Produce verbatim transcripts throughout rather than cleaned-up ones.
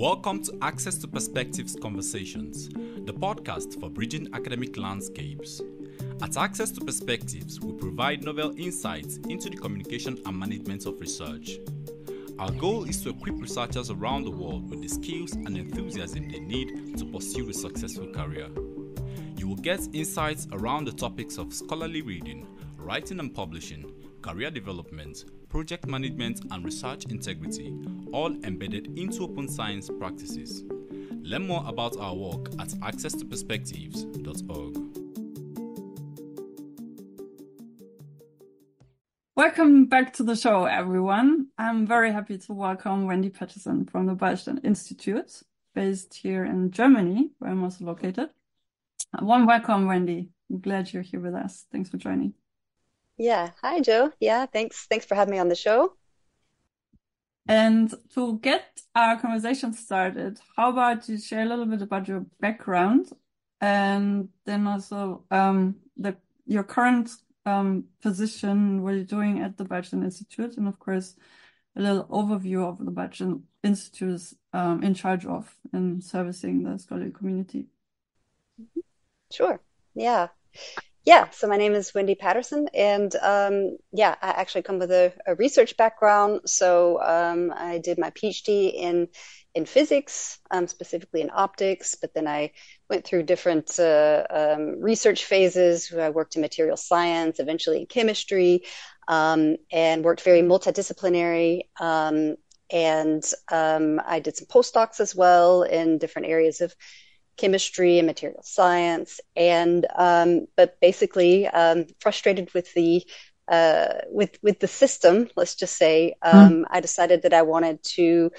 Welcome to Access to Perspectives Conversations, the podcast for bridging academic landscapes. At Access to Perspectives, we provide novel insights into the communication and management of research. Our goal is to equip researchers around the world with the skills and enthusiasm they need to pursue a successful career. You will get insights around the topics of scholarly reading, writing and publishing, career development, project management and research integrity, all embedded into open science practices. Learn more about our work at access to perspectives dot org. Welcome back to the show, everyone. I'm very happy to welcome Wendy Patterson from the Beilstein Institute, based here in Germany, where I'm also located. A warm welcome, Wendy. I'm glad you're here with us. Thanks for joining. Yeah. Hi, Joe. Yeah, thanks. Thanks for having me on the show. And to get our conversation started, how about you share a little bit about your background and then also um, the your current um, position, what you're doing at the Beilstein Institute, and of course, a little overview of the Beilstein Institute's um, in charge of and servicing the scholarly community. Sure. Yeah. Yeah, so my name is Wendy Patterson, and um, yeah, I actually come with a, a research background. So um, I did my PhD in in physics, um, specifically in optics, but then I went through different uh, um, research phases. I worked in material science, eventually in chemistry, um, and worked very multidisciplinary. Um, and um, I did some postdocs as well in different areas of chemistry and material science, and um, but basically um, frustrated with the uh, with with the system. Let's just say um, mm. I decided that I wanted to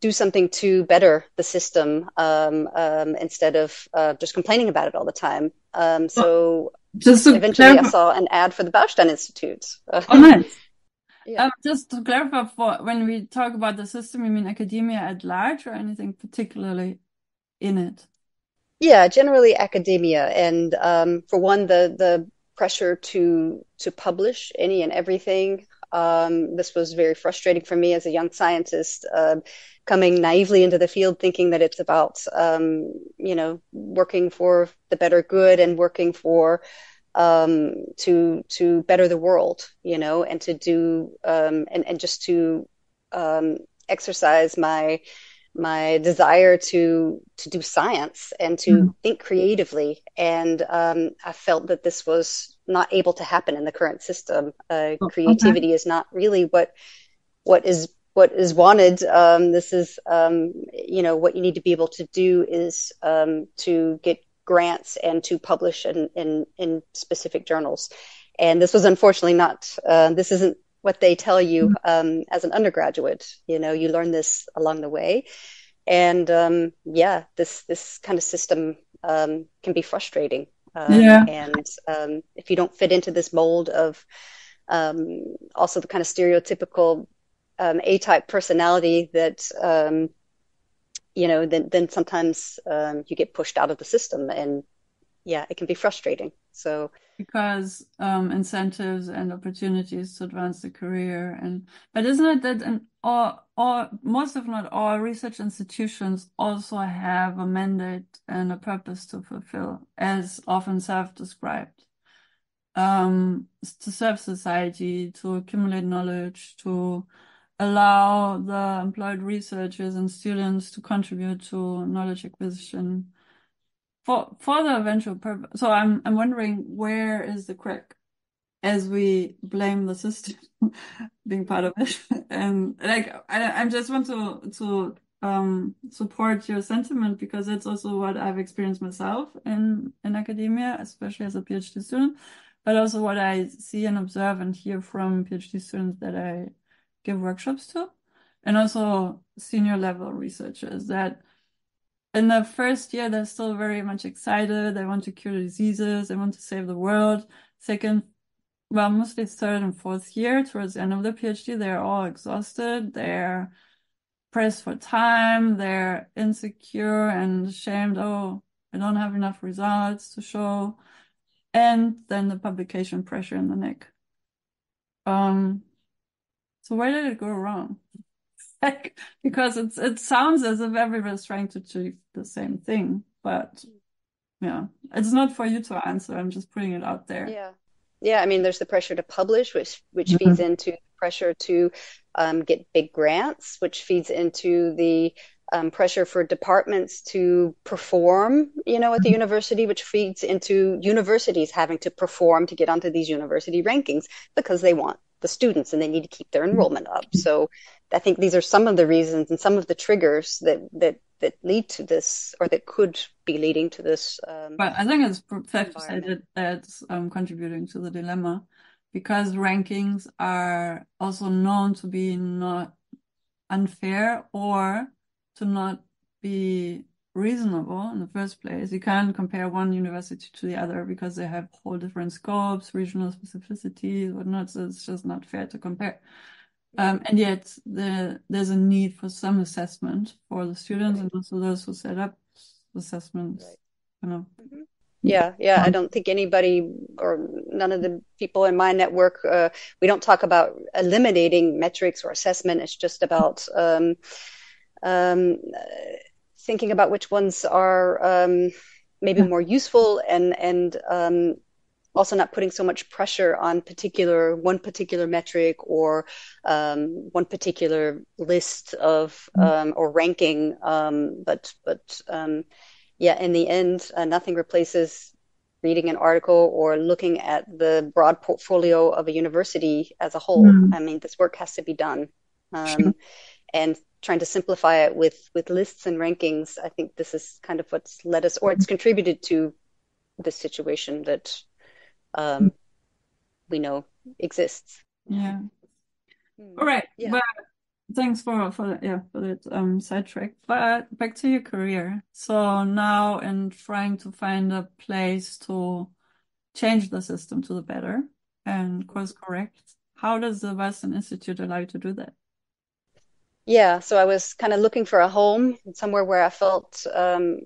do something to better the system um, um, instead of uh, just complaining about it all the time. Um, so just eventually, I saw an ad for the Beilstein Institute. Oh, nice. Yeah. Um, just to clarify, for when we talk about the system, you mean academia at large or anything particularly in it? Yeah, generally academia, and um, for one, the the pressure to to publish any and everything. Um, this was very frustrating for me as a young scientist, uh, coming naively into the field, thinking that it's about um, you know working for the better good and working for um, to to better the world, you know, and to do um, and and just to um, exercise my. my desire to to do science and to mm. think creatively. And um, I felt that this was not able to happen in the current system. Uh, oh, creativity okay. is not really what what is what is wanted. Um, this is, um, you know, what you need to be able to do is um, to get grants and to publish in, in, in specific journals. And this was unfortunately not, uh, this isn't what they tell you um, as an undergraduate. You know, you learn this along the way. And um, yeah, this this kind of system um, can be frustrating. Um, yeah. And um, if you don't fit into this mold of um, also the kind of stereotypical um, A-type personality that, um, you know, then, then sometimes um, you get pushed out of the system. And yeah, it can be frustrating. So because um, incentives and opportunities to advance the career, and but isn't it that in all, all most if not all research institutions also have a mandate and a purpose to fulfill, as often self-described, um, to serve society, to accumulate knowledge, to allow the employed researchers and students to contribute to knowledge acquisition. For for the eventual purpose, so I'm I'm wondering where is the crack, as we blame the system being part of it, and like I I just want to to um support your sentiment, because that's also what I've experienced myself in in academia, especially as a PhD student, but also what I see and observe and hear from PhD students that I give workshops to, and also senior level researchers that. In the first year, they're still very much excited. They want to cure diseases. They want to save the world. Second, well, mostly third and fourth year, towards the end of the PhD, they're all exhausted. They're pressed for time. They're insecure and ashamed. Oh, I don't have enough results to show. And then the publication pressure in the neck. Um, so where did it go wrong? back, because it's it sounds as if everyone's trying to achieve the same thing, but yeah, it's not for you to answer. I'm just putting it out there. Yeah, yeah. I mean, there's the pressure to publish, which which feeds mm-hmm. into the pressure to um, get big grants, which feeds into the Um, pressure for departments to perform, you know, at the university, which feeds into universities having to perform to get onto these university rankings because they want the students and they need to keep their enrollment up. So I think these are some of the reasons and some of the triggers that that, that lead to this, or that could be leading to this. Um, but I think it's fair to say that that's um, contributing to the dilemma, because rankings are also known to be not unfair or to not be reasonable in the first place. You can't compare one university to the other because they have whole different scopes, regional specificities, whatnot. So it's just not fair to compare. Um, and yet the, there's a need for some assessment for the students, right, and also those who set up assessments. Right. You know. Mm-hmm. Yeah, yeah. I don't think anybody, or none of the people in my network, uh, we don't talk about eliminating metrics or assessment. It's just about Um, Um, thinking about which ones are um, maybe more useful, and and um, also not putting so much pressure on particular one particular metric or um, one particular list of um, or ranking. Um, but but um, yeah, in the end, uh, nothing replaces reading an article or looking at the broad portfolio of a university as a whole. Mm. I mean, this work has to be done, um, sure. and trying to simplify it with, with lists and rankings, I think this is kind of what's led us, or it's contributed to the situation that um, we know exists. Yeah. Mm. All right. Yeah. Well, thanks for for that, yeah, for that um, sidetrack. But back to your career. So now, in trying to find a place to change the system to the better and course correct, how does the Beilstein Institute allow you to do that? Yeah, so I was kind of looking for a home, somewhere where I felt, um,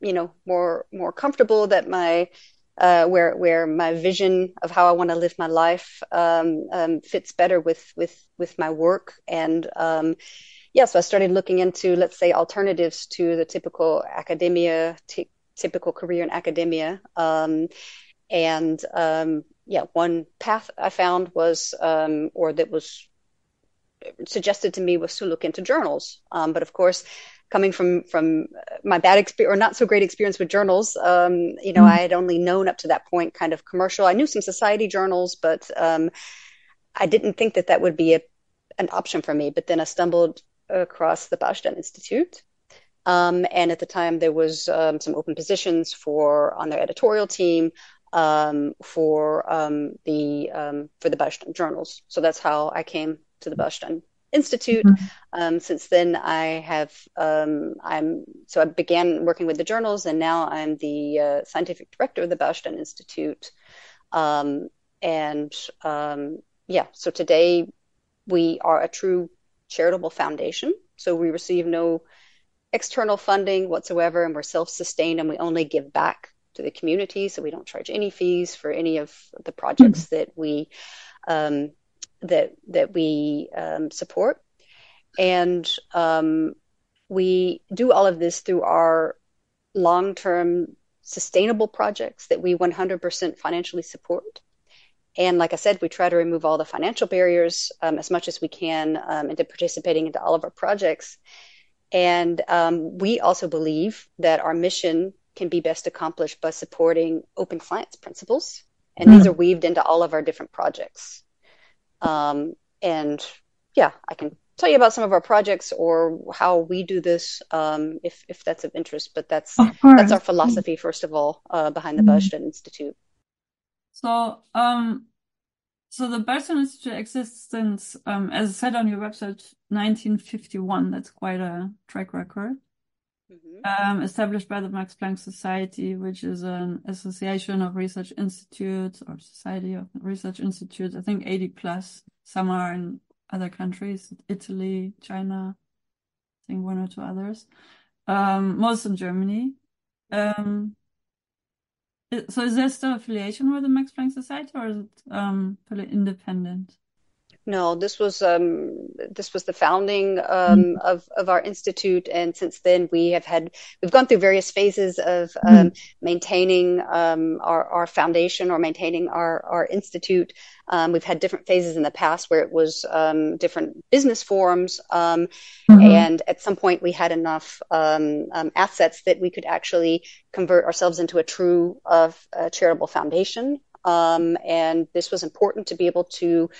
you know, more more comfortable, that my uh, where where my vision of how I want to live my life um, um, fits better with with with my work, and um, yeah, so I started looking into, let's say, alternatives to the typical academia, t- typical career in academia, um, and um, yeah, one path I found was, um, or that was suggested to me, was to look into journals. Um, but of course, coming from, from my bad experience, or not so great experience with journals, um, you know, mm-hmm. I had only known up to that point kind of commercial. I knew some society journals, but um, I didn't think that that would be a, an option for me. But then I stumbled across the Beilstein Institute. Um, and at the time, there was um, some open positions for on their editorial team, um, for um, the um, for the Beilstein journals. So that's how I came to the Beilstein Institute. Mm-hmm. Um, since then, I have um, I'm so I began working with the journals, and now I'm the uh, scientific director of the Beilstein Institute. Um, and um, yeah, so today we are a true charitable foundation. So we receive no external funding whatsoever, and we're self-sustained, and we only give back to the community. So we don't charge any fees for any of the projects mm-hmm. that we. Um, that that we um, support. And um, we do all of this through our long-term sustainable projects that we one hundred percent financially support. And like I said, we try to remove all the financial barriers um, as much as we can um, into participating into all of our projects. And um, we also believe that our mission can be best accomplished by supporting open science principles. And mm-hmm. these are weaved into all of our different projects. Um, and yeah, I can tell you about some of our projects or how we do this, um, if, if that's of interest, but that's, that's our philosophy, first of all, uh, behind the mm-hmm. Beilstein Institute. So, um, so the Beilstein Institute exists since, um, as said on your website, nineteen fifty-one, that's quite a track record, mm-hmm. um, established by the Max Planck Society, which is an association of research institutes or society of research institutes, I think eighty plus. Some are in other countries, Italy, China, I think one or two others, um, most in Germany. Um, so is there still affiliation with the Max Planck Society, or is it um, fully independent? No, this was um, this was the founding um, of of our institute, and since then we have had we've gone through various phases of um, maintaining um, our our foundation or maintaining our our institute. Um, we've had different phases in the past where it was um, different business forums, um, mm-hmm. and at some point we had enough um, um, assets that we could actually convert ourselves into a true uh, a charitable foundation, um, and this was important to be able to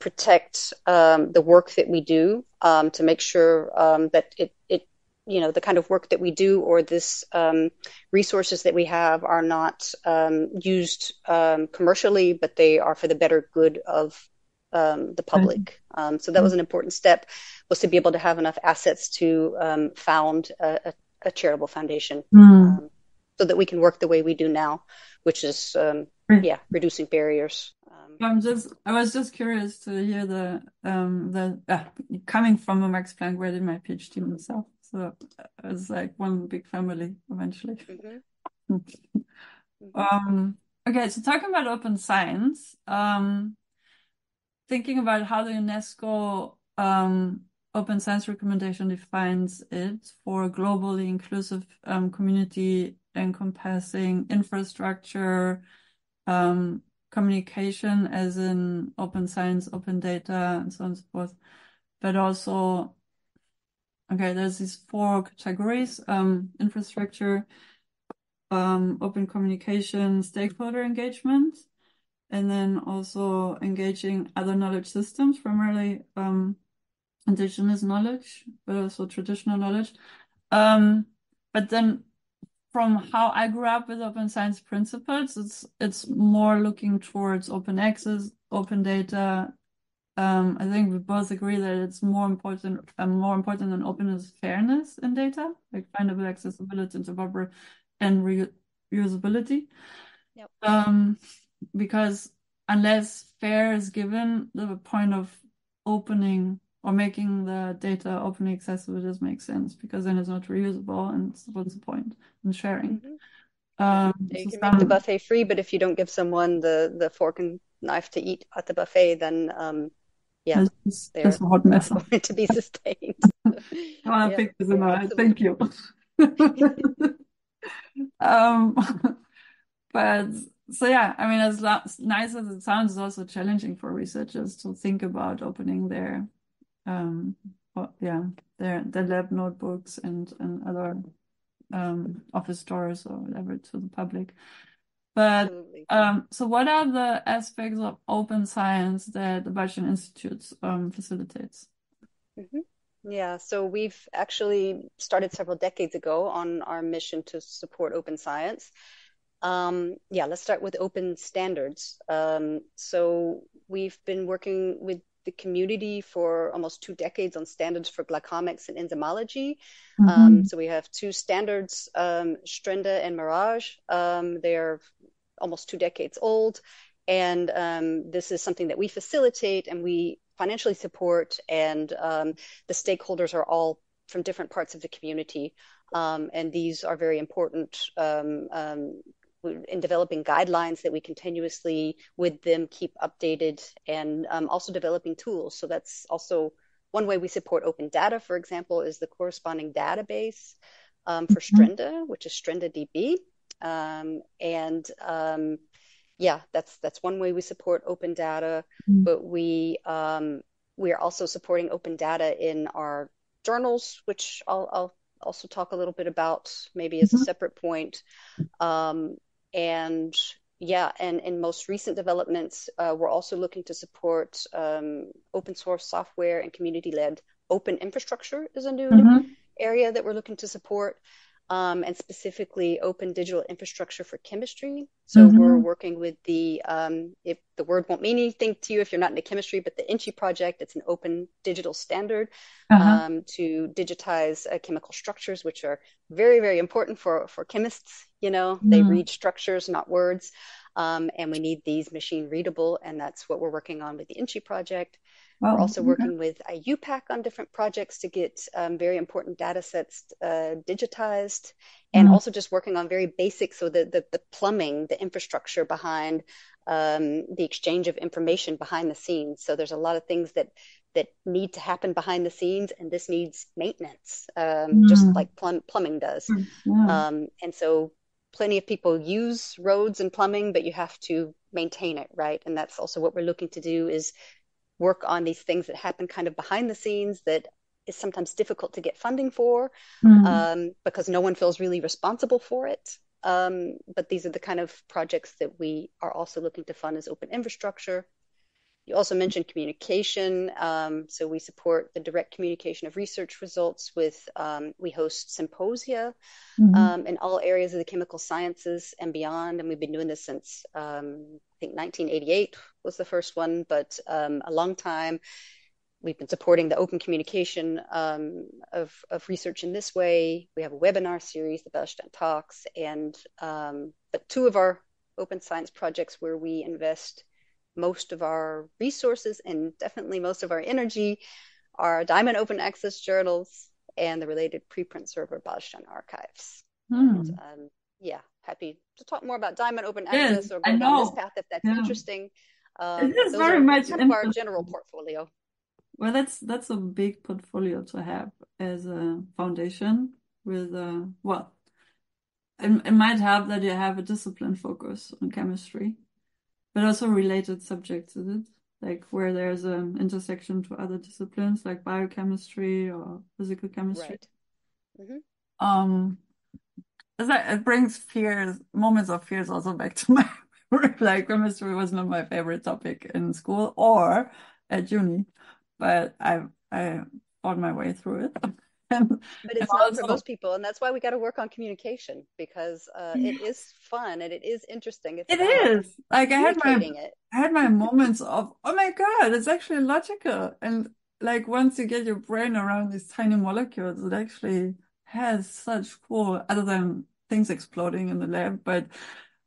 protect um, the work that we do, um, to make sure um, that it, it, you know, the kind of work that we do or this um, resources that we have are not um, used um, commercially, but they are for the better good of um, the public. Um, so that was an important step, was to be able to have enough assets to um, found a, a, a charitable foundation, mm. um, so that we can work the way we do now, which is, um, yeah, reducing barriers. I'm just. I was just curious to hear the um the uh, coming from a Max Planck, where I did my PhD myself. So it was like one big family eventually. Mm-hmm. Mm-hmm. um. Okay. So talking about open science, um, thinking about how the UNESCO um open science recommendation defines it for globally inclusive um community encompassing infrastructure, um. communication as in open science, open data, and so on and so forth. But also, okay, there's these four categories, um, infrastructure, um, open communication, stakeholder engagement, and then also engaging other knowledge systems, primarily um, indigenous knowledge, but also traditional knowledge. Um, but then from how I grew up with open science principles, it's it's more looking towards open access, open data. Um, I think we both agree that it's more important, uh, more important than openness, fairness in data, like findable accessibility, interoperability, and re- reusability. Yep. Um, because unless fair is given, the point of opening or making the data openly accessible doesn't make sense, because then it's not reusable, and what's the point in sharing? Mm-hmm. Um, you so can some... make the buffet free, but if you don't give someone the, the fork and knife to eat at the buffet, then um, yeah, it's a hot mess. Going to be sustained. Well, I yeah. picked this yeah, out. Thank you. um, but so yeah, I mean, as lo- nice as it sounds, it's also challenging for researchers to think about opening their Um, well, yeah, their their lab notebooks and and other um, office stores or whatever to the public. But um, so, what are the aspects of open science that the Bassian Institute um, facilitates? Mm-hmm. Yeah, so we've actually started several decades ago on our mission to support open science. Um, yeah, let's start with open standards. Um, so we've been working with the community for almost two decades on standards for glycomics and enzymology. Mm-hmm. Um, so we have two standards, um, Strenda and Mirage. Um, they are almost two decades old. And um, this is something that we facilitate and we financially support. And um, the stakeholders are all from different parts of the community. Um, and these are very important um, um in developing guidelines that we continuously with them keep updated, and um, also developing tools. So that's also one way we support open data, for example, is the corresponding database um, for Strenda, which is Strenda D B. Um, and um, yeah, that's that's one way we support open data, mm-hmm. but we um, we are also supporting open data in our journals, which I'll, I'll also talk a little bit about maybe as mm-hmm. a separate point. Um, And yeah, and in most recent developments, uh, we're also looking to support um, open source software and community-led open infrastructure is a new mm-hmm. area that we're looking to support, um, and specifically open digital infrastructure for chemistry. So mm-hmm. we're working with the, um, if the word won't mean anything to you if you're not into chemistry, but the InChI project, it's an open digital standard uh-huh. um, to digitize uh, chemical structures, which are very, very important for, for chemists. You know, they mm. read structures, not words. Um, and we need these machine readable. And that's what we're working on with the InChI project. Wow. We're also working with I U PAC on different projects to get um, very important data sets uh, digitized, and mm-hmm. also just working on very basic, so the, the, the plumbing, the infrastructure behind um, the exchange of information behind the scenes. So there's a lot of things that that need to happen behind the scenes, and this needs maintenance, um, mm-hmm. just like plum- plumbing does. Mm-hmm. Um, and so plenty of people use roads and plumbing, but you have to maintain it, right? And that's also what we're looking to do, is work on these things that happen kind of behind the scenes that is sometimes difficult to get funding for, mm-hmm. um, because no one feels really responsible for it. Um, but these are the kind of projects that we are also looking to fund as open infrastructure. You also mentioned communication. Um, so we support the direct communication of research results with, um, we host symposia mm-hmm. um, in all areas of the chemical sciences and beyond. And we've been doing this since, um, I think nineteen eighty-eight was the first one, but um, a long time. We've been supporting the open communication um, of, of research in this way. We have a webinar series, the Beilstein Talks, and um, but two of our open science projects where we invest most of our resources and definitely most of our energy are Diamond Open Access journals and the related preprint server, Bassian Archives. Mm. And, um, yeah, happy to talk more about Diamond Open Access yes, or go down this path if that's yeah. interesting. Um, it is those very are much kind of our general portfolio. Well, that's that's a big portfolio to have as a foundation with a, well, it, it might help that you have a discipline focus on chemistry, but also related subjects, is it? Like where there's an intersection to other disciplines like biochemistry or physical chemistry. Right. Mm-hmm. Um, it brings fears, moments of fears also back to my like chemistry was not my favorite topic in school or at uni, but I I fought my way through it. And, but it's not also for most people, and that's why we got to work on communication, because uh, it is fun and it is interesting. It's it is like I had my it. I had my moments of oh my god, it's actually logical, and like once you get your brain around these tiny molecules, it actually has such cool, other than things exploding in the lab, but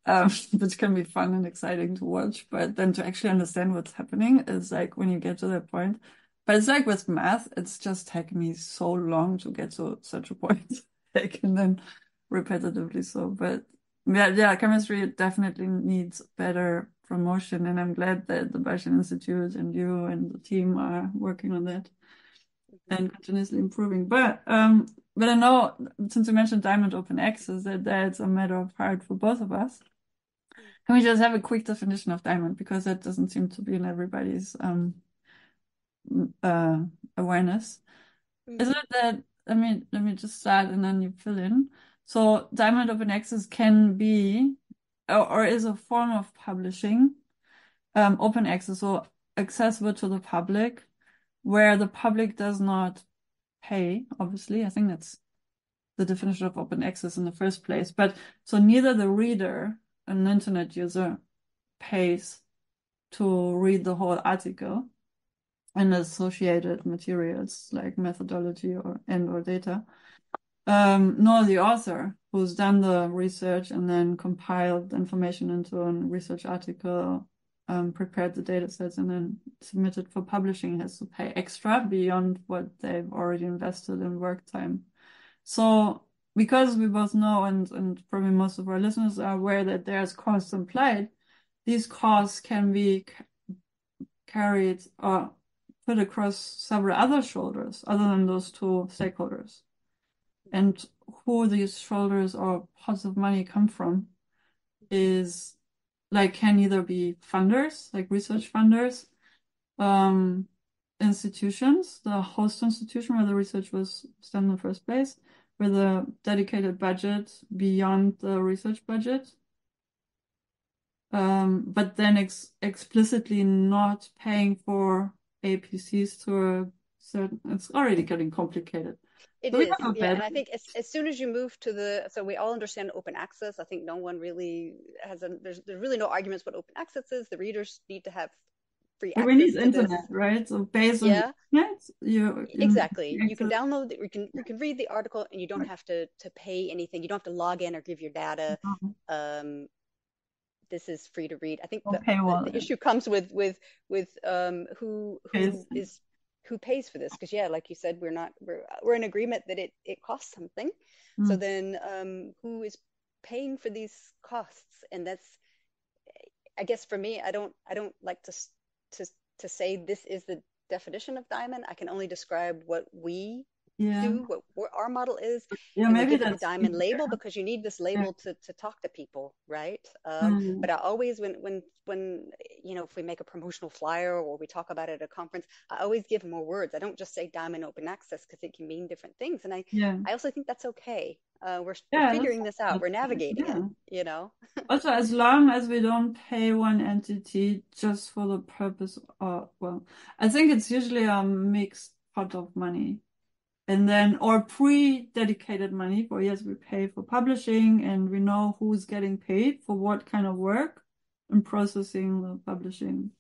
um, which can be fun and exciting to watch. But then to actually understand what's happening is like when you get to that point. But it's like with math, it's just taken me so long to get to such a point, like, and then repetitively so. But yeah, yeah, chemistry definitely needs better promotion, and I'm glad that the Beilstein Institute and you and the team are working on that and continuously improving. But um, but I know, since you mentioned Diamond Open Access, that that's a matter of heart for both of us. Can we just have a quick definition of Diamond, because that doesn't seem to be in everybody's um. Uh, awareness. Mm-hmm. Is it that, I mean, let me just start and then you fill in. So Diamond Open Access can be or, or is a form of publishing, um, open access, so accessible to the public, where the public does not pay, obviously. I think that's the definition of open access in the first place. But so neither the reader, an internet user, pays to read the whole article and associated materials like methodology or and or data, um, nor the author who's done the research and then compiled information into a research article, um, prepared the data sets and then submitted for publishing, has to pay extra beyond what they've already invested in work time. So because we both know, and, and probably most of our listeners are aware that there's costs implied, these costs can be c- carried or put across several other shoulders other than those two stakeholders, and who these shoulders or pots of money come from is like can either be funders, like research funders, um, institutions, the host institution where the research was done in the first place, with a dedicated budget beyond the research budget, um, but then ex- explicitly not paying for A P Cs to a certain, it's already getting complicated. It so is, yeah, and I think as, as soon as you move to the, so we all understand open access. I think no one really has, a, there's, there's really no arguments what open access is. The readers need to have free access. We need internet, this. right? So based on yeah. internet, you, you exactly. You can download, you can you can read the article, and you don't right. have to to pay anything. You don't have to log in or give your data. Mm-hmm. Um, this is free to read. I think okay, the, well, the issue comes with with with um, who who is who pays for this, because yeah, like you said, we're not we're we're in agreement that it it costs something. Mm. So then, um, who is paying for these costs? And that's, I guess, for me, I don't I don't like to to to say this is the definition of diamond. I can only describe what we yeah. do, what, what our model is. Yeah, maybe that's a diamond label, because you need this label yeah. to to talk to people, right? Um, mm. But I always, when when when you know, if we make a promotional flyer or we talk about it at a conference, I always give more words. I don't just say diamond open access, because it can mean different things, and I yeah. I also think that's okay. Uh, we're, yeah, we're figuring this out. We're navigating yeah. it, you know. Also, as long as we don't pay one entity just for the purpose of, well, I think it's usually a mixed pot of money. And then, or pre-dedicated money for, yes, we pay for publishing and we know who's getting paid for what kind of work and processing the publishing.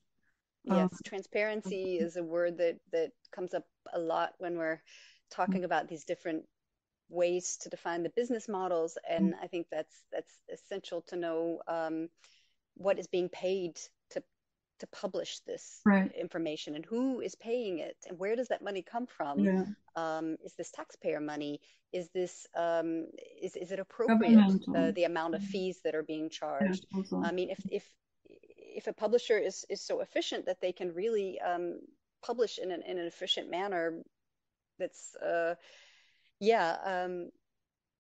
Yes, um, transparency is a word that, that comes up a lot when we're talking about these different ways to define the business models, and I think that's that's essential to know um, what is being paid to to publish this right. information, and who is paying it, and where does that money come from? Yeah. Um, is this taxpayer money? Is this um, is is it appropriate uh, the amount of fees that are being charged? Yeah, also. I mean, if if if a publisher is is so efficient that they can really um, publish in an in an efficient manner, that's uh, yeah, um,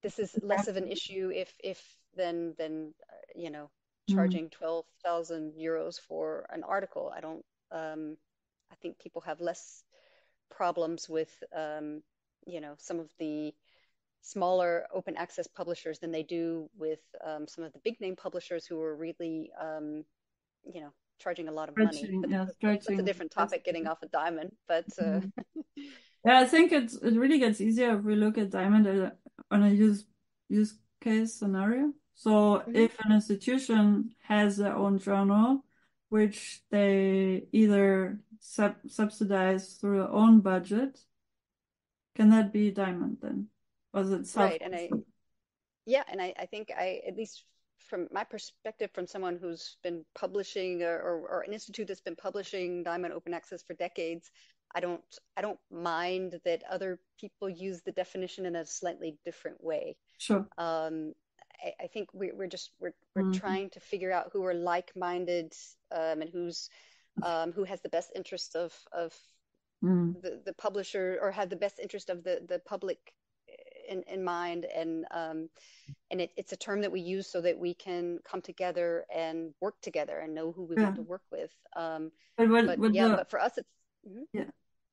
this is less of an issue if, if then, then uh, you know, charging twelve thousand euros for an article. I don't, um, I think people have less problems with, um, you know, some of the smaller open access publishers than they do with um, some of the big name publishers who are really, um, you know, charging a lot of money. But yeah, that's a different topic, getting off a diamond, but... Uh, yeah, I think it's, it really gets easier if we look at diamond as a, on a use use case scenario. So mm-hmm. if an institution has their own journal, which they either sub- subsidize through their own budget, can that be diamond then? Or is it self- right, and I, yeah, and I, I think I, at least from my perspective, from someone who's been publishing or, or, or an institute that's been publishing diamond open access for decades, I don't I don't mind that other people use the definition in a slightly different way. Sure. Um, I, I think we, we're just we're we're mm-hmm. trying to figure out who are like-minded um, and who's um, who has the best interest of of mm. the, the publisher, or have the best interest of the, the public in, in mind. And um, and it, it's a term that we use so that we can come together and work together and know who we yeah. want to work with. Um, but what, but what yeah, the... but for us it's. Yeah,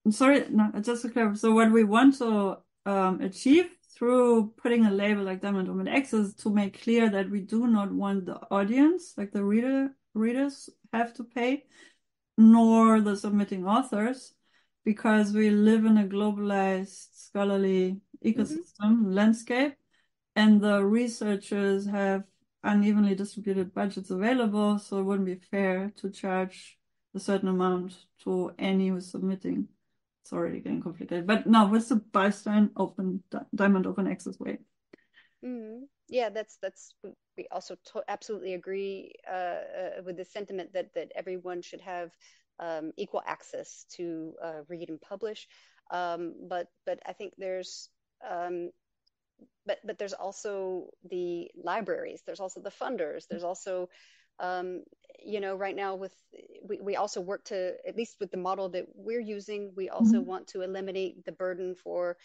I'm sorry, no, just to clarify. So what we want to um, achieve through putting a label like Diamond Open Access is to make clear that we do not want the audience, like the reader, readers have to pay, nor the submitting authors, because we live in a globalized scholarly ecosystem mm-hmm. landscape, and the researchers have unevenly distributed budgets available, so it wouldn't be fair to charge a certain amount to any who's submitting. It's already getting complicated, but no, with the Beilstein open diamond open access way. Mm-hmm. Yeah, that's that's we also to- absolutely agree uh, uh, with the sentiment that that everyone should have um, equal access to uh, read and publish. Um, but but I think there's um, but but there's also the libraries. There's also the funders. There's also Um, you know, right now with, we, we also work to, at least with the model that we're using, we also mm-hmm. want to eliminate the burden for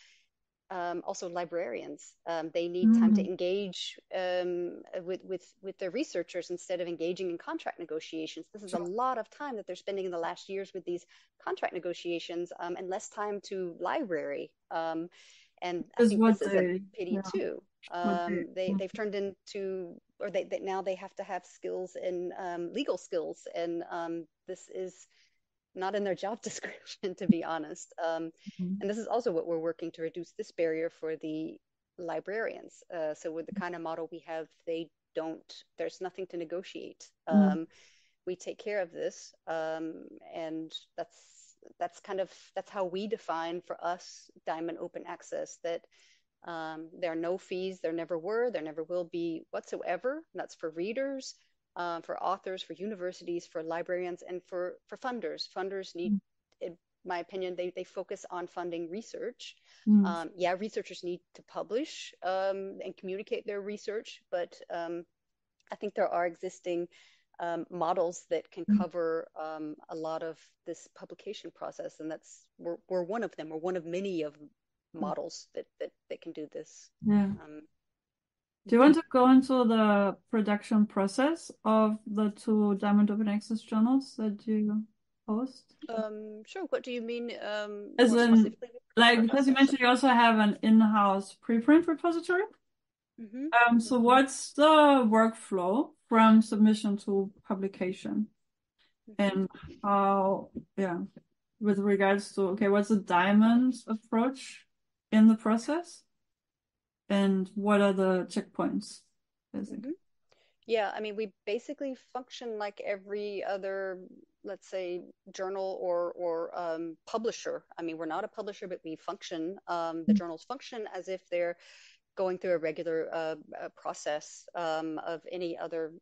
um, also librarians. Um, they need mm-hmm. time to engage um, with, with, with their researchers instead of engaging in contract negotiations. This is sure. a lot of time that they're spending in the last years with these contract negotiations um, and less time to library. Um, and I think this is a pity yeah. too. Um, they, they've turned into, or they, they now they have to have skills in um, legal skills, and um, this is not in their job description, to be honest. Um, mm-hmm. And this is also what we're working to reduce, this barrier for the librarians. Uh, so with the kind of model we have, they don't, there's nothing to negotiate. Um, mm-hmm. We take care of this, um, and that's that's kind of that's how we define for us diamond open access. That um there are no fees, there never were, there never will be whatsoever, and that's for readers um, for authors, for universities, for librarians, and for, for funders. Funders need, mm-hmm. in my opinion, they, they focus on funding research. Mm-hmm. Um, yeah, researchers need to publish um, and communicate their research, but um, I think there are existing um, models that can cover um, a lot of this publication process, and that's we're, we're one of them. We're one of many of models that that, that can do this. Yeah. Um, do you want to go into the production process of the two Diamond Open Access journals that you host? Um, sure. What do you mean? Um, As in, like, because you mentioned you also have an in-house preprint repository. Mm-hmm. Um, so what's the workflow from submission to publication, mm-hmm. and how, yeah, with regards to, okay, what's the Diamond approach in the process and what are the checkpoints, basically? Mm-hmm. Yeah, I mean, we basically function like every other, let's say, journal or or um, publisher. I mean, we're not a publisher, but we function, um, the mm-hmm. journals function as if they're going through a regular uh, process um, of any other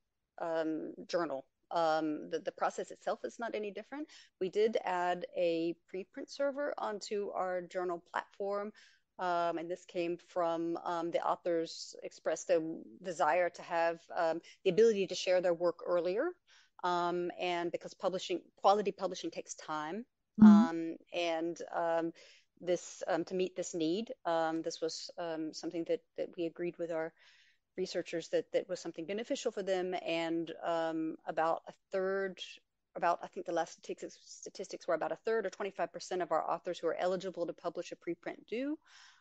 um, journal. Um, the, the process itself is not any different. We did add a preprint server onto our journal platform, um, and this came from um, the authors expressed a desire to have um, the ability to share their work earlier, um, and because publishing, quality publishing takes time, mm-hmm. um, and um, this um, to meet this need. Um, this was um, something that, that we agreed with our researchers that that was something beneficial for them. And um, about a third, about I think the last statistics, statistics were about a third or twenty-five percent of our authors who are eligible to publish a preprint do.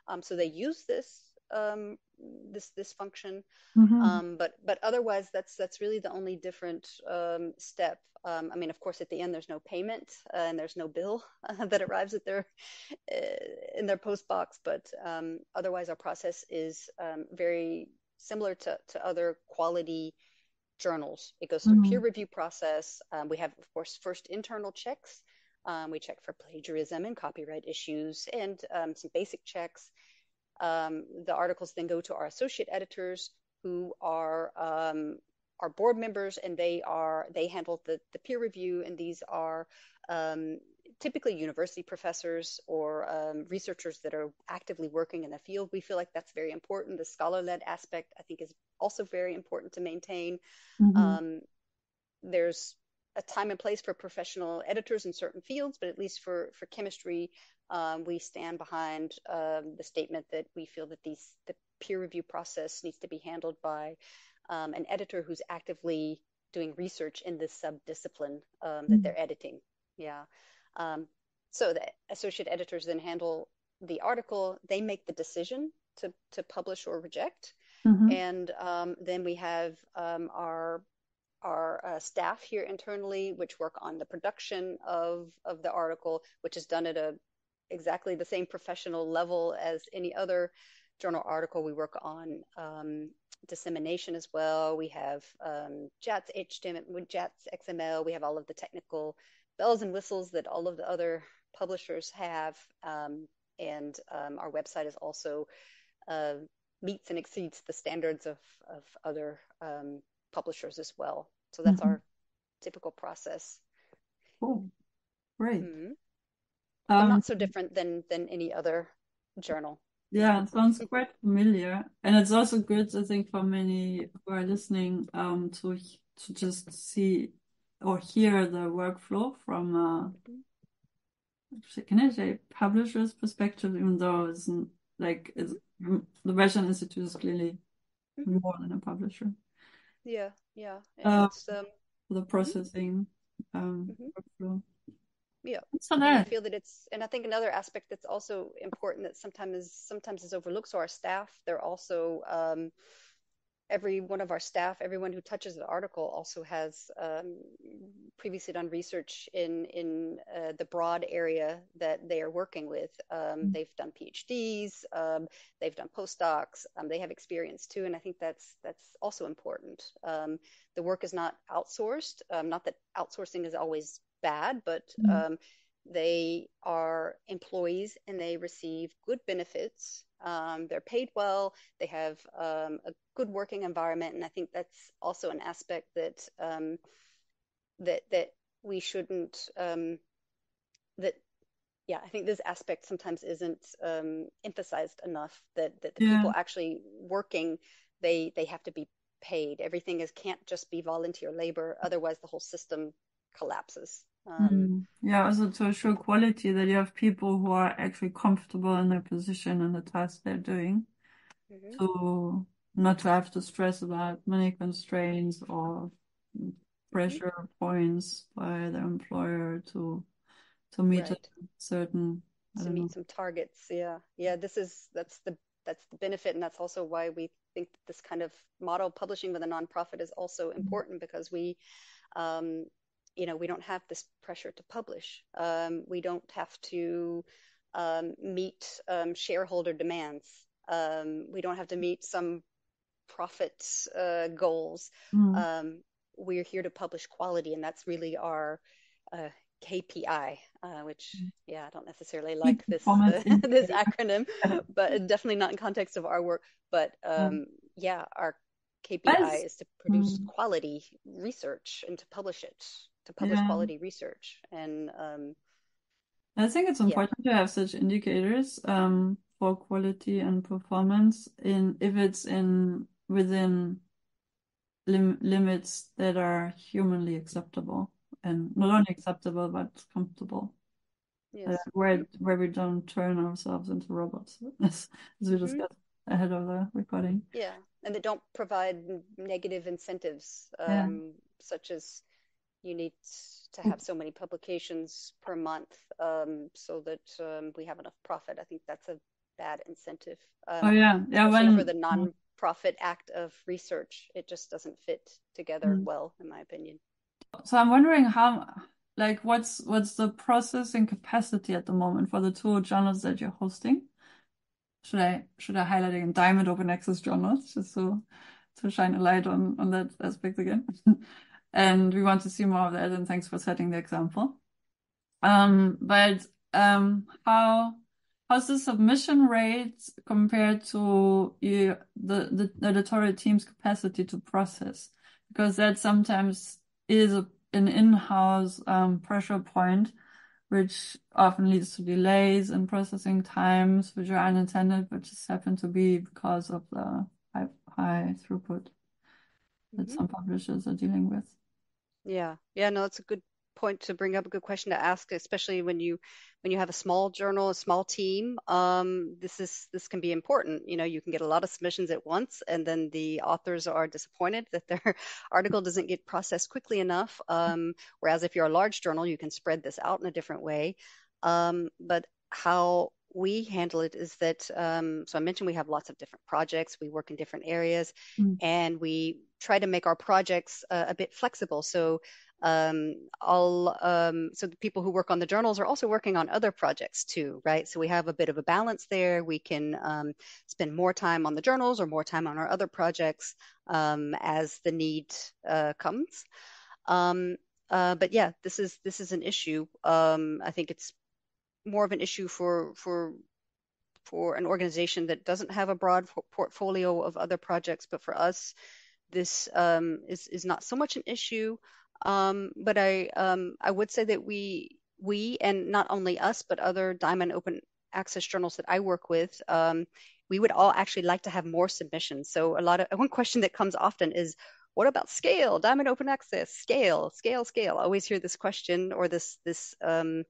Um, so they use this um, this this function. Mm-hmm. Um, but but otherwise, that's that's really the only different um, step. Um, I mean, of course, at the end, there's no payment uh, and there's no bill uh, that arrives at their uh, in their post box. But um, otherwise, our process is um, very similar to, to other quality journals. It goes through mm-hmm. a peer review process. Um, we have, of course, first internal checks. Um, we check for plagiarism and copyright issues and um, some basic checks. Um, the articles then go to our associate editors, who are um, our board members, and they are they handle the, the peer review. And these are um, typically university professors or um, researchers that are actively working in the field. We feel like that's very important. The scholar-led aspect, I think, is also very important to maintain. Mm-hmm. Um, there's a time and place for professional editors in certain fields, but at least for for chemistry, um, we stand behind um, the statement that we feel that these the peer review process needs to be handled by um, an editor who's actively doing research in this sub-discipline um, mm-hmm. that they're editing. Yeah. Um, so the associate editors then handle the article. They make the decision to to publish or reject, mm-hmm. and um, then we have um, our our uh, staff here internally, which work on the production of of the article, which is done at a exactly the same professional level as any other journal article. We work on um, dissemination as well. We have um, J A T S, H T M L, J A T S, X M L. We have all of the technical bells and whistles that all of the other publishers have, um, and um, our website is also uh, meets and exceeds the standards of, of other um, publishers as well. So that's mm-hmm. our typical process. Cool, great. Mm-hmm. But um, not so different than than any other journal. Yeah, it sounds quite familiar, and it's also good, I think, for many who are listening um, to to just see or hear the workflow from uh, can I say publisher's perspective, even though it's like it's, the Bassian Institute is clearly more than a publisher. Yeah, yeah. Uh, it's, um, the processing um, mm-hmm. workflow. Yeah, so I feel that it's, and I think another aspect that's also important that sometimes is sometimes is overlooked. So our staff, they're also. Um, Every one of our staff, everyone who touches the article also has um, previously done research in, in uh, the broad area that they are working with. Um, mm-hmm. They've done P H Ds, um, they've done postdocs, um, they have experience too, and I think that's that's also important. Um, the work is not outsourced, um, not that outsourcing is always bad, but mm-hmm. um, They are employees and they receive good benefits. Um, they're paid well. They have um, a good working environment. And I think that's also an aspect that um, that that we shouldn't um, that. Yeah, I think this aspect sometimes isn't um, emphasized enough that, that the yeah. people actually working, they they have to be paid. Everything is can't just be volunteer labor. Otherwise, the whole system collapses. Um, yeah, also to show quality that you have people who are actually comfortable in their position and the task they're doing. Mm-hmm. So not to have to stress about many constraints or pressure mm-hmm. points by the employer to to meet right. a certain I to meet know. some targets. Yeah, yeah. This is that's the that's the benefit, and that's also why we think that this kind of model, publishing with a nonprofit, is also important, because we. Um, you know, we don't have this pressure to publish. Um, we don't have to um, meet um, shareholder demands. Um, we don't have to meet some profit uh, goals. Mm. Um, we're here to publish quality, and that's really our uh, K P I, uh, which, yeah, I don't necessarily like this uh, this acronym, but definitely not in context of our work. But um, yeah, our K P I That's, is to produce mm. quality research and to publish it, to publish yeah. quality research. And um, I think it's important yeah. to have such indicators um, for quality and performance in if it's in within lim- limits that are humanly acceptable, and not only acceptable but comfortable. Yes. Uh, where where we don't turn ourselves into robots, as, as we discussed mm-hmm. ahead of the recording. Yeah. And they don't provide negative incentives, um, yeah. such as you need to have so many publications per month um, so that um, we have enough profit. I think that's a bad incentive. Um, oh, yeah. yeah when... For the nonprofit act of research, it just doesn't fit together mm-hmm. well, in my opinion. So I'm wondering how, like, what's what's the processing capacity at the moment for the two journals that you're hosting? Should I should I highlight again Diamond Open Access Journals, just so to shine a light on, on that aspect again. And we want to see more of that, and thanks for setting the example. Um, but um, how how's the submission rate compared to you, the, the, the editorial team's capacity to process? Because that sometimes is a, an in-house um, pressure point, which often leads to delays in processing times, which are unintended, but just happen to be because of the high, high throughput that mm-hmm. some publishers are dealing with. Yeah, yeah, no, that's a good point to bring up, a good question to ask, especially when you when you have a small journal, a small team. Um, this is this can be important. You know, you can get a lot of submissions at once, and then the authors are disappointed that their article doesn't get processed quickly enough. Um, whereas if you're a large journal, you can spread this out in a different way. Um, but how we handle it is that, um, so I mentioned we have lots of different projects, we work in different areas, mm. and we try to make our projects uh, a bit flexible. So um, all, um, so the people who work on the journals are also working on other projects too, right? So we have a bit of a balance there. We can um, spend more time on the journals or more time on our other projects um, as the need uh, comes. Um, uh, but yeah, this is, this is an issue. Um, I think it's more of an issue for for for an organization that doesn't have a broad portfolio of other projects, but for us, this um, is is not so much an issue. Um, but I um, I would say that we we and not only us, but other Diamond Open Access journals that I work with, um, we would all actually like to have more submissions. So a lot of one question that comes often is, what about scale? Diamond Open Access scale, scale, scale. I always hear this question or this this. Um,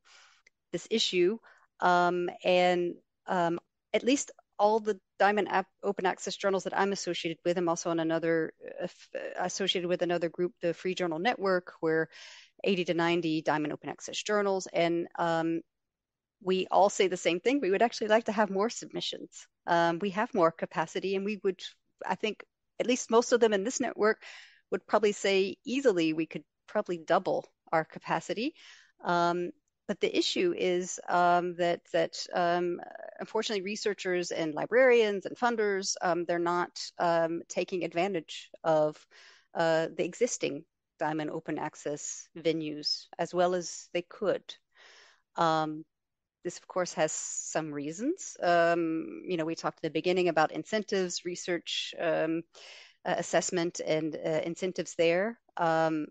this issue um, and um, at least all the Diamond App Open Access journals that I'm associated with, I'm also on another uh, associated with another group, the Free Journal Network, where eighty to ninety Diamond Open Access journals, and um, we all say the same thing. We would actually like to have more submissions. Um, we have more capacity, and we would, I think, at least most of them in this network would probably say easily we could probably double our capacity. Um, But the issue is um, that that um, unfortunately researchers and librarians and funders um, they're not um, taking advantage of uh, the existing Diamond Open Access venues as well as they could. Um, this, of course, has some reasons. Um, you know, we talked at the beginning about incentives, research um, uh, assessment, and uh, incentives there. Um,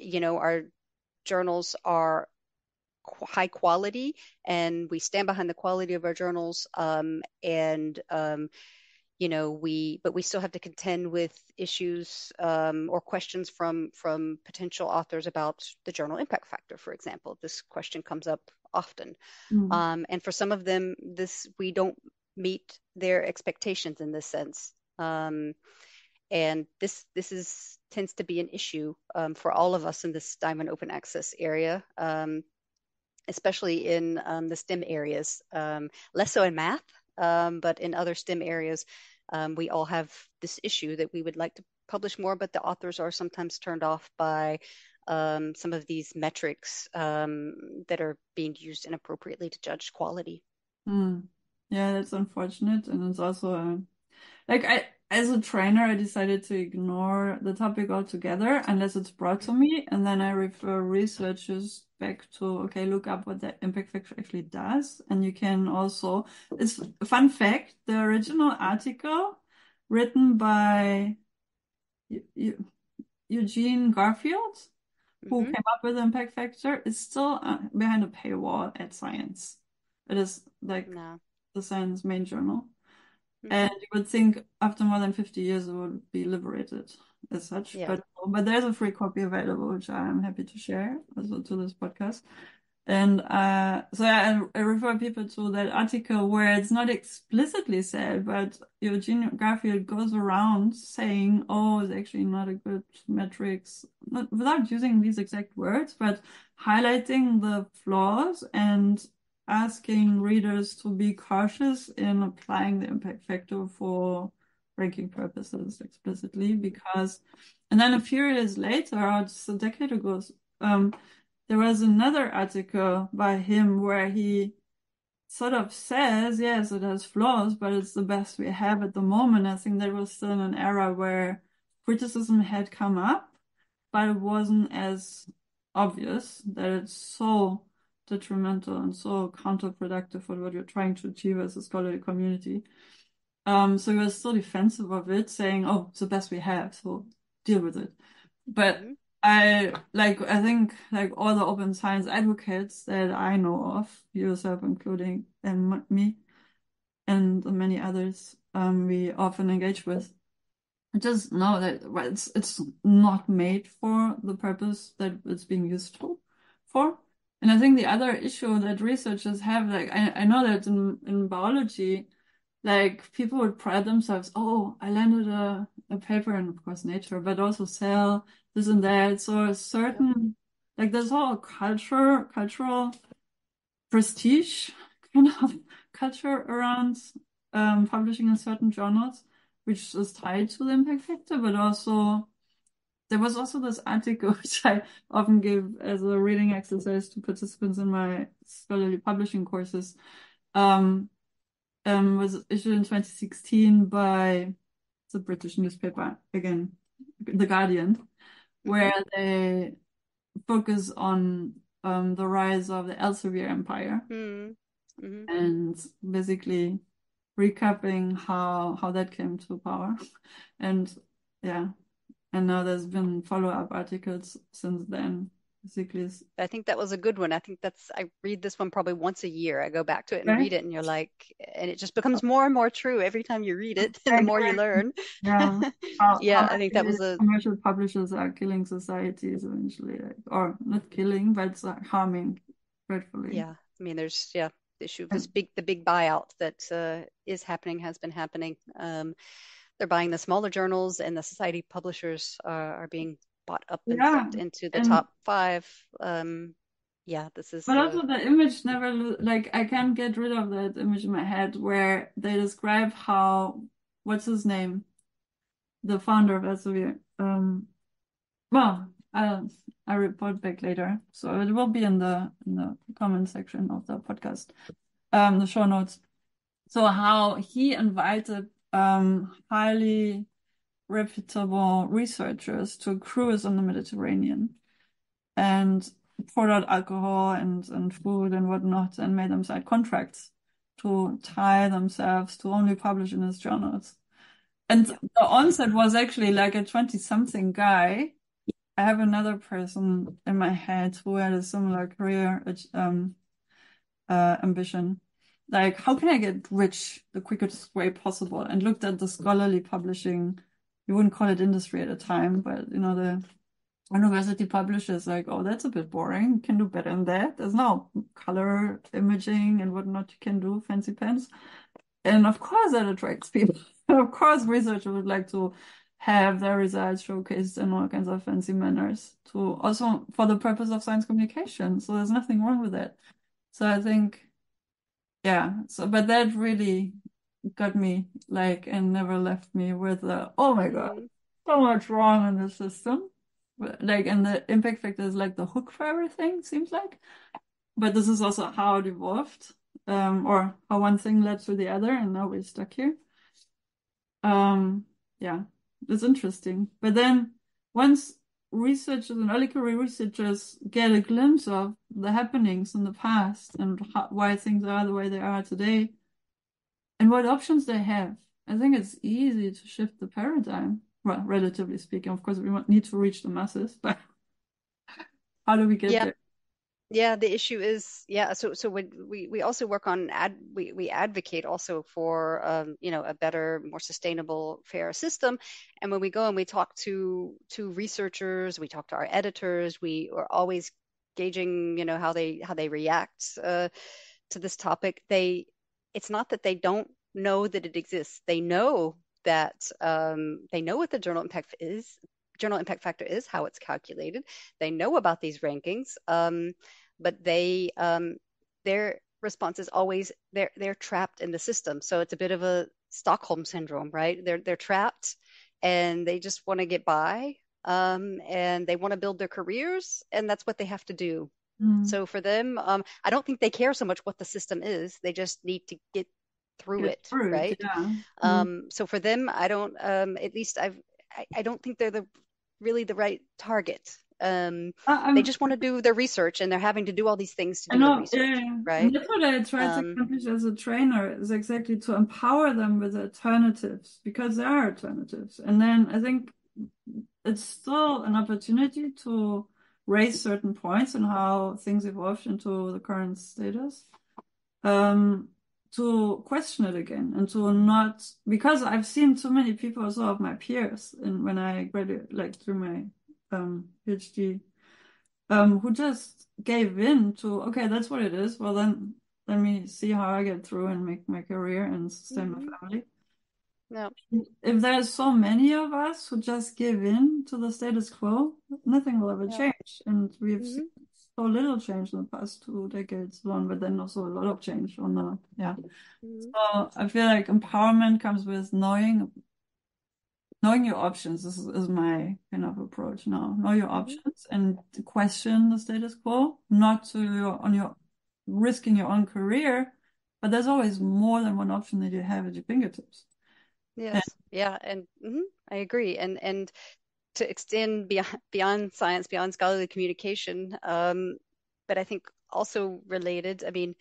you know, our journals are high quality, and we stand behind the quality of our journals. Um, and um, you know, we but we still have to contend with issues um, or questions from from potential authors about the journal impact factor, for example. This question comes up often, mm-hmm. um, and for some of them, this we don't meet their expectations in this sense, um, and this this is tends to be an issue um, for all of us in this diamond open access area. Um, especially in um, the STEM areas, um, less so in math, um, but in other STEM areas, um, we all have this issue that we would like to publish more, but the authors are sometimes turned off by um, some of these metrics um, that are being used inappropriately to judge quality. Mm. Yeah, that's unfortunate. And it's also, uh, like, I as a trainer, I decided to ignore the topic altogether unless it's brought to me. And then I refer researchers back to, okay, look up what that impact factor actually does. And you can also, it's a fun fact, the original article written by Eugene Garfield, mm-hmm. who came up with the impact factor, is still behind a paywall at Science. It is like no. the Science main journal. And you would think after more than fifty years, it would be liberated as such. Yeah. But but there's a free copy available, which I'm happy to share also to this podcast. And uh, so I, I refer people to that article where it's not explicitly said, but Eugene Garfield goes around saying, oh, it's actually not a good metrics, not, without using these exact words, but highlighting the flaws and asking readers to be cautious in applying the impact factor for ranking purposes explicitly, because, and then a few years later, or just a decade ago, um, there was another article by him where he sort of says, yes, it has flaws, but it's the best we have at the moment. I think that was still in an era where criticism had come up, but it wasn't as obvious that it's so detrimental and so counterproductive for what you're trying to achieve as a scholarly community. Um, so you're still defensive of it, saying, oh, it's the best we have, so deal with it. But mm-hmm. I like, I think like all the open science advocates that I know of, yourself including, and me and many others, um, we often engage with, just know that it's, it's not made for the purpose that it's being used for. And I think the other issue that researchers have, like, I, I know that in, in biology, like, people would pride themselves, oh, I landed a, a paper in, of course, Nature, but also Cell, this and that. So a certain, yeah. like, there's all culture, cultural prestige, kind of culture around um, publishing in certain journals, which is tied to the impact factor, but also... There was also this article, which I often give as a reading exercise to participants in my scholarly publishing courses, um, um, was issued in twenty sixteen by the British newspaper, again, The Guardian, where they focus on um, the rise of the Elsevier empire, mm-hmm. and basically recapping how, how that came to power. And, yeah. And now there's been follow-up articles since then, basically. I think that was a good one. I think that's, I read this one probably once a year. I go back to it and right? read it, and you're like, and it just becomes more and more true every time you read it, and the more you learn. Yeah, uh, yeah I think that was a... Commercial publishers are killing societies eventually, like, or not killing, but harming dreadfully. Yeah, I mean, there's, yeah, the issue of this big, the big buyout that uh, is happening, has been happening. Um They're buying the smaller journals, and the society publishers are, are being bought up and yeah. into the and top five. Um, yeah, this is. But a... also the image never like I can't get rid of that image in my head where they describe how what's his name, the founder of Elsevier. Um, well, I'll I report back later, so it will be in the in the comment section of the podcast, um, the show notes. So how he invited. Um, highly reputable researchers to a cruise on the Mediterranean. And poured out alcohol and, and food and whatnot, and made them sign contracts to tie themselves to only publish in his journals. And the onset was actually like a twenty-something guy. I have another person in my head who had a similar career um, uh, ambition. Like, how can I get rich the quickest way possible? And looked at the scholarly publishing. You wouldn't call it industry at the time, but, you know, the university publishers, like, oh, that's a bit boring. You can do better than that. There's no color imaging and whatnot you can do, fancy pens. And of course that attracts people. Of course researchers would like to have their results showcased in all kinds of fancy manners, to also for the purpose of science communication. So there's nothing wrong with that. So I think, yeah. So, but that really got me, like, and never left me with the, oh my God, so much wrong in the system. Like, and the impact factor is like the hook for everything, seems like. But this is also how it evolved, um, or how one thing led to the other, and now we're stuck here. Um, yeah. It's interesting. But then once researchers and early career researchers get a glimpse of the happenings in the past and how, why things are the way they are today and what options they have, I think it's easy to shift the paradigm. Well, relatively speaking, of course, we need to reach the masses, but how do we get yeah. there? Yeah, the issue is, yeah, so so when we, we also work on, ad, we, we advocate also for, um, you know, a better, more sustainable, fair system. And when we go and we talk to to researchers, we talk to our editors, we are always gauging, you know, how they how they react uh, to this topic. They, it's not that they don't know that it exists. They know that, um, they know what the journal impact is. Journal impact factor is, how it's calculated. They know about these rankings, um, but they um, their response is always they're they're trapped in the system. So it's a bit of a Stockholm syndrome, right? They're they're trapped, and they just want to get by, um, and they want to build their careers, and that's what they have to do. Mm. So for them, um, I don't think they care so much what the system is. They just need to get through get it, through, right? Yeah. Um, mm. So for them, I don't. Um, at least I've. I, I don't think they're the really the right target. Um, uh, they just want to do their research, and they're having to do all these things to do know, their research, yeah. right? And that's what I try um, to accomplish as a trainer, is exactly to empower them with alternatives, because there are alternatives. And then I think it's still an opportunity to raise certain points on how things evolved into the current status, um, to question it again, and to not, because I've seen too many people also of my peers, and when I graduated, like through my um, PhD, um, who just gave in to, okay, that's what it is. Well, then let me see how I get through and make my career and sustain mm-hmm. my family. No. If there's so many of us who just give in to the status quo, nothing will ever yeah. change. And we've mm-hmm. seen so little change in the past two decades long, but then also a lot of change on the, yeah. Mm-hmm. So I feel like empowerment comes with knowing, knowing your options. This is, is my kind of approach now. Know your options and question the status quo, not to your, on your, risking your own career, but there's always more than one option that you have at your fingertips. Yes. Yeah. And mm-hmm, I agree. And, and, to extend beyond, beyond science, beyond scholarly communication, um, but I think also related. I mean,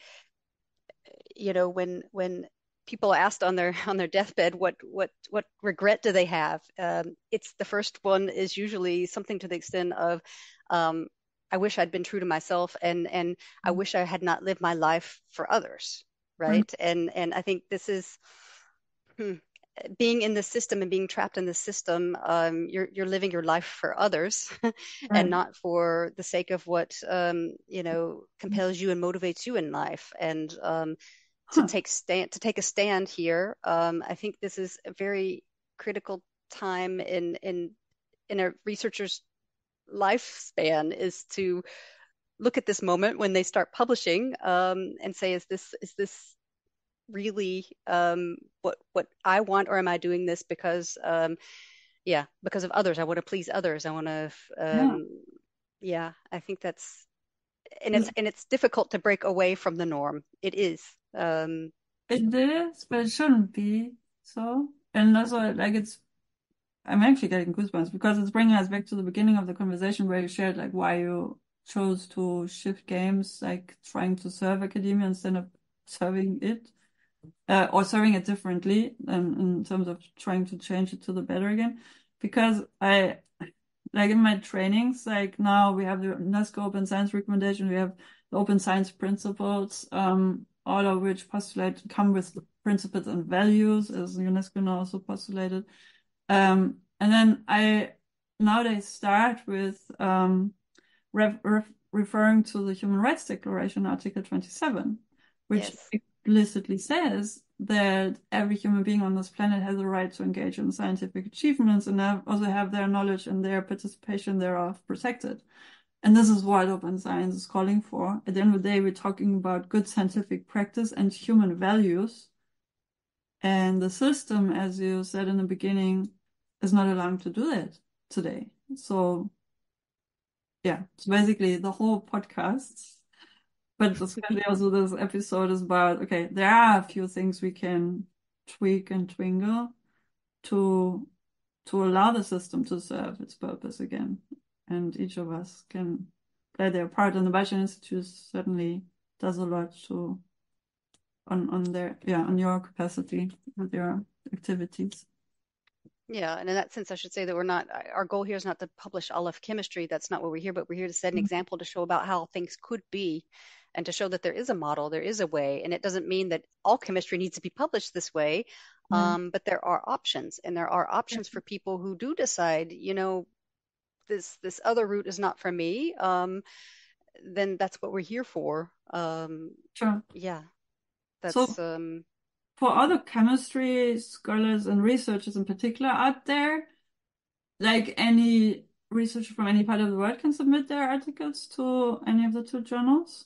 you know, when when people are asked on their on their deathbed, what what what regret do they have? Um, it's the first one is usually something to the extent of, um, I wish I'd been true to myself, and and I wish I had not lived my life for others, right? Mm-hmm. And and I think this is. Hmm, being in the system and being trapped in the system, um, you're you're living your life for others, right. and not for the sake of what um, you know compels you and motivates you in life. And um, huh. to take stand to take a stand here, um, I think this is a very critical time in in in a researcher's lifespan, is to look at this moment when they start publishing um, and say, is this is this really um what what I want, or am I doing this because um yeah because of others? I want to please others. I want to um yeah, yeah I think that's and it's and it's difficult to break away from the norm. It is um it is, but it shouldn't be so. And that's why, like, it's I'm actually getting goosebumps, because it's bringing us back to the beginning of the conversation where you shared like why you chose to shift games, like trying to serve academia instead of serving it, uh, or serving it differently, um, in terms of trying to change it to the better again. Because I, like in my trainings, like now we have the UNESCO Open Science recommendation, we have the Open Science principles, um, all of which postulate come with principles and values, as UNESCO now also postulated. Um, and then I nowadays start with um, ref, ref, referring to the Human Rights Declaration, Article twenty-seven, which yes. explicitly says that every human being on this planet has a right to engage in scientific achievements and have, also have their knowledge and their participation thereof protected. And this is what open science is calling for. At the end of the day, we're talking about good scientific practice and human values. And the system, as you said in the beginning, is not allowed to do that today. So, yeah, so basically the whole podcast, but especially also this episode is about, okay, there are a few things we can tweak and twingle to to allow the system to serve its purpose again. And each of us can play their part. And the Bassian Institute certainly does a lot to on, on their yeah, on your capacity with your activities. Yeah, and in that sense, I should say that we're not, our goal here is not to publish all of chemistry. That's not what we're here, but we're here to set an mm-hmm. example to show about how things could be and to show that there is a model, there is a way. And it doesn't mean that all chemistry needs to be published this way, mm-hmm. um, but there are options. And there are options mm-hmm. for people who do decide, you know, this this other route is not for me, um, then that's what we're here for. Um, sure. Yeah. That's, so um, for other chemistry scholars and researchers in particular out there, like any researcher from any part of the world can submit their articles to any of the two journals?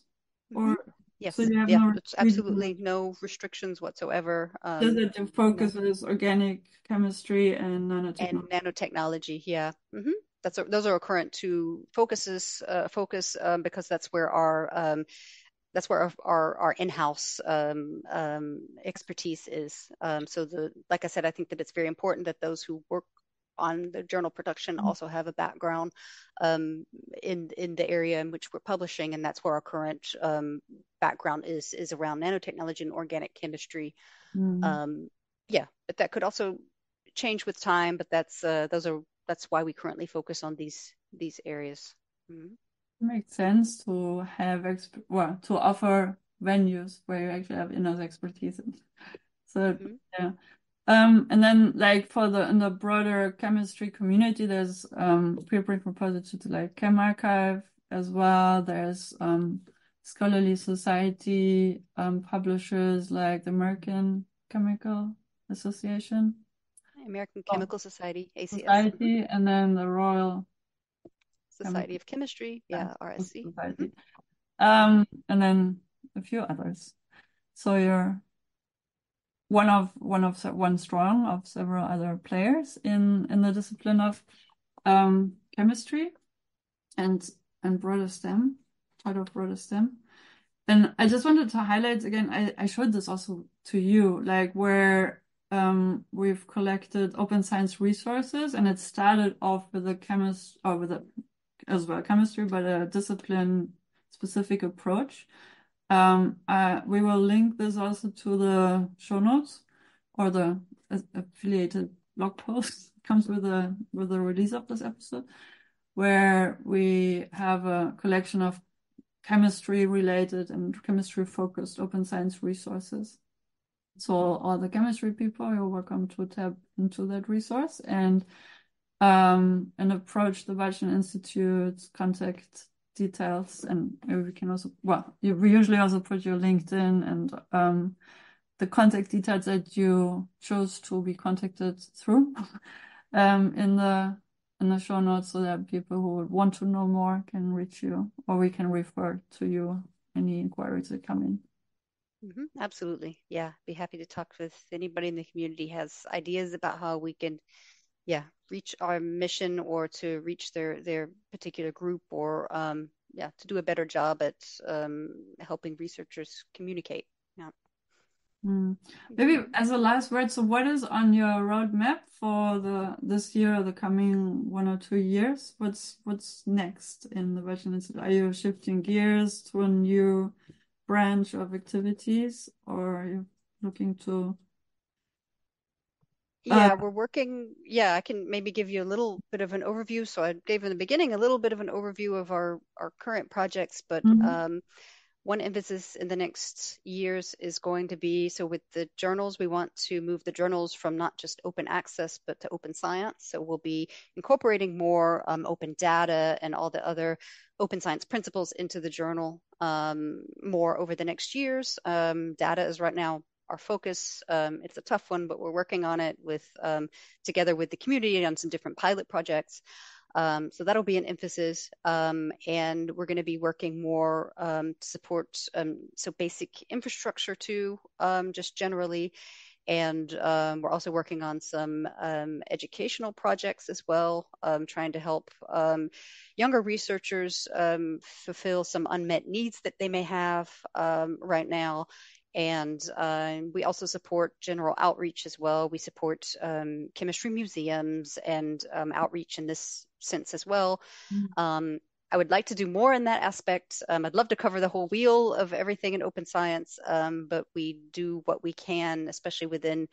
Or yes, so you have yeah, no absolutely no restrictions whatsoever. Um, so that the focus no. is organic chemistry and nanotechnology. And nanotechnology, yeah. Mm-hmm. That's a, those are our current two focuses. Uh, focus um, because that's where our um, that's where our our, our in-house um, um, expertise is. Um, so the like I said, I think that it's very important that those who work on the journal production mm-hmm. also have a background um, in in the area in which we're publishing, and that's where our current um, background is is around nanotechnology and organic chemistry. Mm-hmm. Um, yeah, but that could also change with time. But that's uh, those are. That's why we currently focus on these these areas. Mm-hmm. It makes sense to have exp- well to offer venues where you actually have in-house expertise. So mm-hmm. yeah, um, and then like for the in the broader chemistry community, there's um, preprint repositories like Chem Archive as well. There's um, scholarly society um, publishers like the American Chemical Association. American Chemical Society, A C S. Society, and then the Royal Society Chemistry. of Chemistry, yeah, R S C. Mm-hmm. Um, and then a few others. So you're one of one of one strong of several other players in, in the discipline of um, chemistry and and broader STEM, part of broader STEM. And I just wanted to highlight again. I, I showed this also to you, like where. Um, we've collected open science resources, and it started off with a chemist or with a, as well chemistry, but a discipline specific approach. Um, uh, we will link this also to the show notes or the uh, affiliated blog post comes with the with the release of this episode, where we have a collection of chemistry related and chemistry focused open science resources. So all the chemistry people, you're welcome to tap into that resource and um, and approach the Bastian Institute, contact details, and we can also, well, you usually also put your LinkedIn and um, the contact details that you chose to be contacted through um, in the in the show notes, so that people who would want to know more can reach you, or we can refer to you any inquiries that come in. Mm-hmm, absolutely. Yeah. Be happy to talk with anybody in the community has ideas about how we can, yeah, reach our mission or to reach their, their particular group or, um, yeah, to do a better job at um, helping researchers communicate. Yeah. Mm. Maybe as a last word, so what is on your roadmap for the this year, the coming one or two years? What's what's next in the Beilstein Institute? Are you shifting gears to a new branch of activities, or are you looking to? Yeah, uh, we're working. Yeah, I can maybe give you a little bit of an overview. So I gave in the beginning a little bit of an overview of our our current projects, but. Mm-hmm. um, One emphasis in the next years is going to be, so with the journals, we want to move the journals from not just open access, but to open science. So we'll be incorporating more um, open data and all the other open science principles into the journal um, more over the next years. Um, data is right now our focus. Um, it's a tough one, but we're working on it with um, together with the community on some different pilot projects. Um, so that'll be an emphasis, um, and we're going to be working more um, to support um, so basic infrastructure too, um, just generally, and um, we're also working on some um, educational projects as well, um, trying to help um, younger researchers um, fulfill some unmet needs that they may have um, right now. And uh, we also support general outreach as well. We support um, chemistry museums and um, outreach in this sense as well. Mm-hmm. Um, I would like to do more in that aspect. Um, I'd love to cover the whole wheel of everything in open science, um, but we do what we can, especially within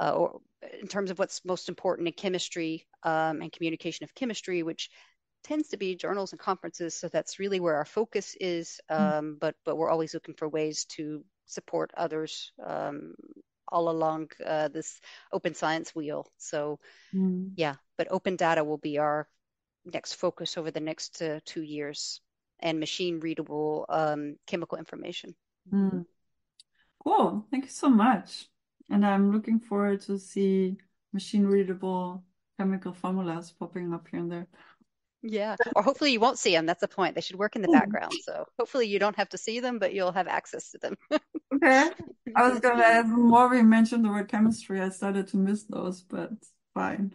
uh, or in terms of what's most important in chemistry um, and communication of chemistry, which tends to be journals and conferences. So that's really where our focus is. Um, mm-hmm. But but we're always looking for ways to support others um, all along uh, this open science wheel. So mm. yeah, but open data will be our next focus over the next uh, two years, and machine readable um, chemical information. Mm. Cool, thank you so much. And I'm looking forward to see machine readable chemical formulas popping up here and there. Yeah, or hopefully you won't see them. That's the point. They should work in the background. So hopefully you don't have to see them, but you'll have access to them. Okay. I was going to add, more we mentioned the word chemistry, I started to miss those, but fine.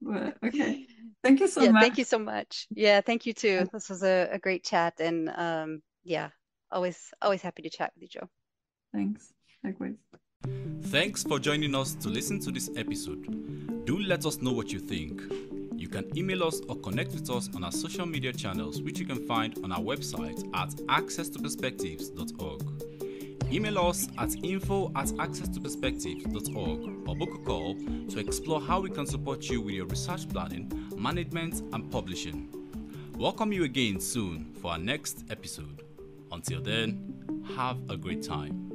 But, okay. Thank you so yeah, much. Thank you so much. Yeah, thank you too. This was a, a great chat. And um, yeah, always, always happy to chat with you, Joe. Thanks. Likewise. Thanks for joining us to listen to this episode. Do let us know what you think. You can email us or connect with us on our social media channels, which you can find on our website at access two perspectives dot org. Email us at info at access two perspectives dot org or book a call to explore how we can support you with your research planning, management, and publishing. Welcome you again soon for our next episode. Until then, have a great time.